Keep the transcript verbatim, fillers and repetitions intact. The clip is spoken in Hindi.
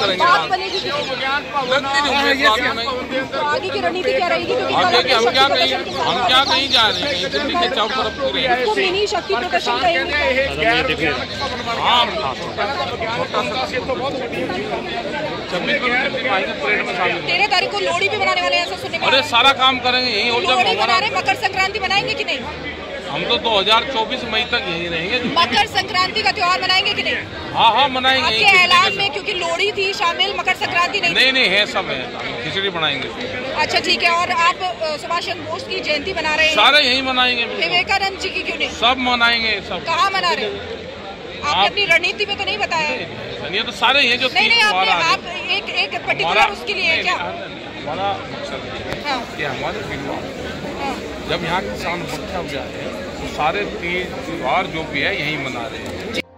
करेंगे आगे की रणनीति क्या रहेगी? क्योंकि हम क्या कहीं हम क्या कहीं जा रहे हैं दिल्ली के चौक तरफ पूरी मिनी शक्ति प्रदर्शन करेंगे। तेरह तारीख को लोहड़ी भी बनाने वाले हैं ऐसा सुनने में। अरे सारा काम करेंगे यही और लोहड़ी बना रहे। मकर संक्रांति बनाएंगे कि नहीं? हम तो दो हज़ार चौबीस मई तक यही रहेंगे। मकर संक्रांति का त्योहार मनाएंगे कि नहीं? हाँ हाँ मनाएंगे। आपके ऐलान में क्योंकि लोहड़ी थी शामिल, मकर संक्रांति नहीं नहीं नहीं है सब है, खिचड़ी बनाएंगे। अच्छा ठीक है। और आप सुभाष चंद्र बोस की जयंती मना रहे हैं? सारे यही मनाएंगे। विवेकानंद जी की क्यों नहीं? सब मनाएंगे। सब कहाँ मना रहे हैं? आपने अपनी रणनीति पे तो नहीं बताया। ये तो सारे हैं जो नहीं नहीं आपने आप एक एक पर्टिकुलर उसके लिए क्या हमारा मकसद है? हमारे जब यहाँ किसान मुख्य हो जाते हैं तो सारे तीज त्योहार जो भी है यही मना रहे हैं।